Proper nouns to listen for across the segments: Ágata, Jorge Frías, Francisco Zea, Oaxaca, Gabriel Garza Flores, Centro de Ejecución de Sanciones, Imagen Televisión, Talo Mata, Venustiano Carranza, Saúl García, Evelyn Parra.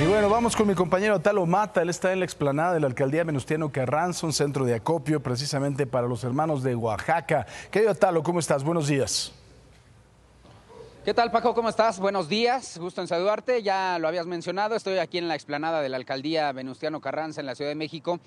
Y bueno, vamos con mi compañero Talo Mata. Él está en la explanada de la alcaldía Venustiano Carranza, un centro de acopio precisamente para los hermanos de Oaxaca. Querido Talo, ¿cómo estás? Buenos días. ¿Qué tal, Paco? ¿Cómo estás? Buenos días, gusto en saludarte. Ya lo habías mencionado, estoy aquí en la explanada de la alcaldía Venustiano Carranza en la Ciudad de México.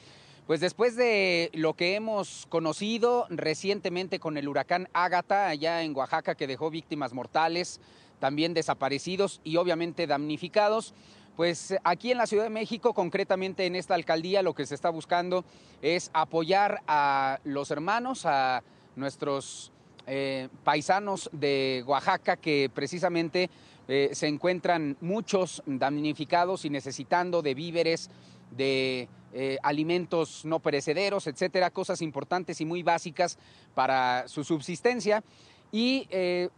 Pues después de lo que hemos conocido recientemente con el huracán Ágata allá en Oaxaca, que dejó víctimas mortales, también desaparecidos y obviamente damnificados, pues aquí en la Ciudad de México, concretamente en esta alcaldía, lo que se está buscando es apoyar a los hermanos, a nuestros paisanos de Oaxaca que precisamente se encuentran muchos damnificados y necesitando de víveres, de alimentos no perecederos, etcétera, cosas importantes y muy básicas para su subsistencia. Y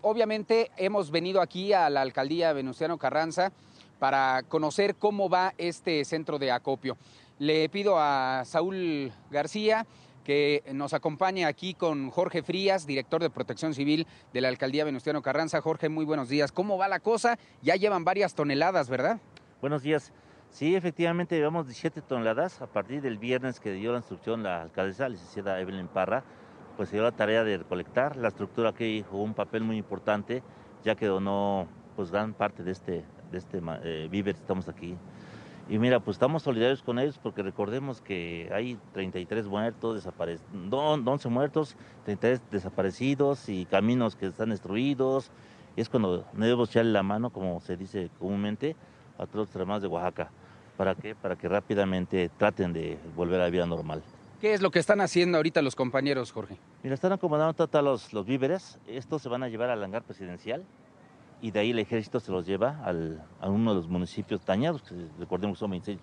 obviamente hemos venido aquí a la alcaldía Venustiano Carranza para conocer cómo va este centro de acopio. Le pido a Saúl García que nos acompaña aquí con Jorge Frías, director de Protección Civil de la alcaldía Venustiano Carranza. Jorge, muy buenos días. ¿Cómo va la cosa? Ya llevan varias toneladas, ¿verdad? Buenos días. Sí, efectivamente llevamos 17 toneladas. A partir del viernes que dio la instrucción la alcaldesa, licenciada Evelyn Parra, pues se dio la tarea de recolectar. La estructura aquí jugó un papel muy importante, ya que donó pues gran parte de este víver. Estamos aquí. Y mira, pues estamos solidarios con ellos porque recordemos que hay 33 muertos, 11 muertos, 33 desaparecidos y caminos que están destruidos. Y es cuando debemos echarle la mano, como se dice comúnmente, a todos los hermanos de Oaxaca. ¿Para qué? Para que rápidamente traten de volver a la vida normal. ¿Qué es lo que están haciendo ahorita los compañeros, Jorge? Mira, están acomodando todos los víveres. Estos se van a llevar al hangar presidencial. Y de ahí el ejército se los lleva a uno de los municipios dañados, que recordemos que son 26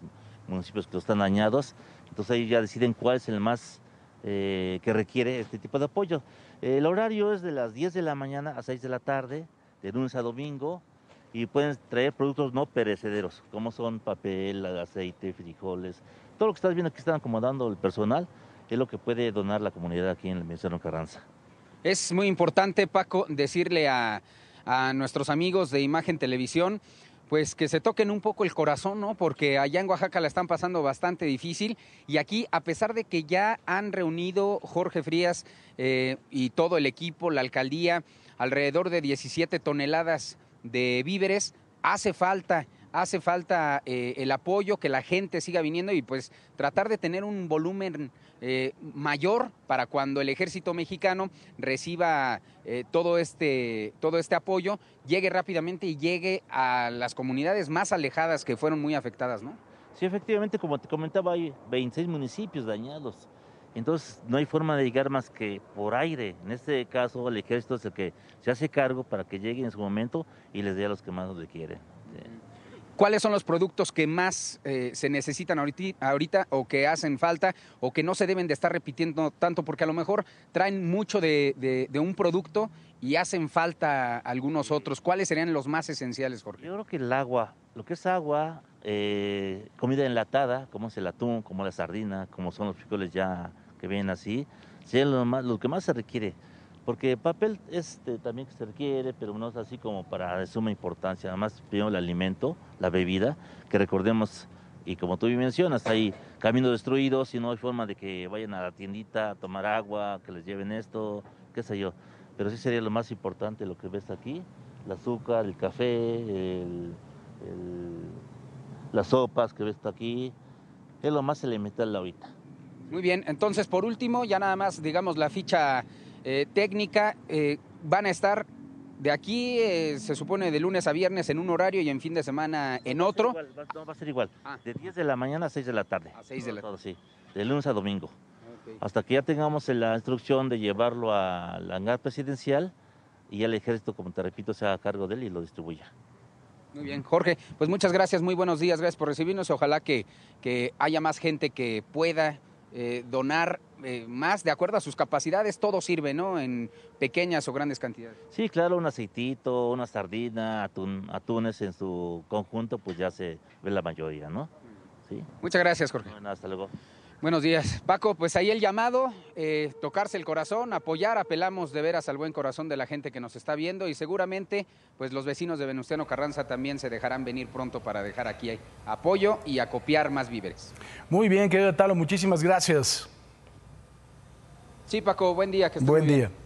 municipios que están dañados. Entonces ahí ya deciden cuál es el más que requiere este tipo de apoyo. El horario es de las 10 de la mañana a 6 de la tarde, de lunes a domingo, y pueden traer productos no perecederos, como son papel, aceite, frijoles, todo lo que estás viendo que están acomodando el personal, es lo que puede donar la comunidad aquí en el Venustiano Carranza. Es muy importante, Paco, decirle a nuestros amigos de Imagen Televisión, pues que se toquen un poco el corazón, ¿no? Porque allá en Oaxaca la están pasando bastante difícil y aquí, a pesar de que ya han reunido Jorge Frías y todo el equipo, la alcaldía, alrededor de 17 toneladas de víveres, hace falta el apoyo, que la gente siga viniendo y pues tratar de tener un volumen mayor para cuando el ejército mexicano reciba todo este apoyo, llegue rápidamente y llegue a las comunidades más alejadas que fueron muy afectadas, ¿no? Sí, efectivamente, como te comentaba, hay 26 municipios dañados, entonces no hay forma de llegar más que por aire. En este caso el ejército es el que se hace cargo para que lleguen en su momento y les dé a los que más los requieren. ¿Cuáles son los productos que más se necesitan ahorita o que hacen falta o que no se deben de estar repitiendo tanto? Porque a lo mejor traen mucho de un producto y hacen falta algunos otros. ¿Cuáles serían los más esenciales, Jorge? Yo creo que el agua, lo que es agua, comida enlatada, como es el atún, como la sardina, como son los frijoles ya que vienen así, serían lo que más se requiere. Porque papel también que se requiere, pero no es así como para de suma importancia. Además, primero el alimento, la bebida, que recordemos, y como tú mencionas, hay caminos destruidos y no hay forma de que vayan a la tiendita a tomar agua, que les lleven esto, qué sé yo. Pero sí sería lo más importante lo que ves aquí, el azúcar, el café, las sopas que ves aquí, es lo más elemental ahorita. Muy bien, entonces por último, ya nada más, digamos, la ficha técnica, van a estar de aquí, se supone de lunes a viernes en un horario y en fin de semana en otro. Va a ser igual, de 10 de la mañana a 6 de la tarde. A 6 de la tarde. Sí, de lunes a domingo. Okay. Hasta que ya tengamos la instrucción de llevarlo al hangar presidencial y el ejército, como te repito, se haga cargo de él y lo distribuya. Muy bien, Jorge, pues muchas gracias, muy buenos días, gracias por recibirnos y ojalá que haya más gente que pueda donar más de acuerdo a sus capacidades. Todo sirve, ¿no? En pequeñas o grandes cantidades. Sí, claro, un aceitito, una sardina, atunes en su conjunto, pues ya se ve la mayoría, ¿no? Sí. Muchas gracias, Jorge. Bueno, hasta luego. Buenos días, Paco. Pues ahí el llamado, tocarse el corazón, apoyar, apelamos de veras al buen corazón de la gente que nos está viendo y seguramente pues los vecinos de Venustiano Carranza también se dejarán venir pronto para dejar aquí apoyo y acopiar más víveres. Muy bien, querido Talo, muchísimas gracias. Sí, Paco, buen día. Que estés muy bien.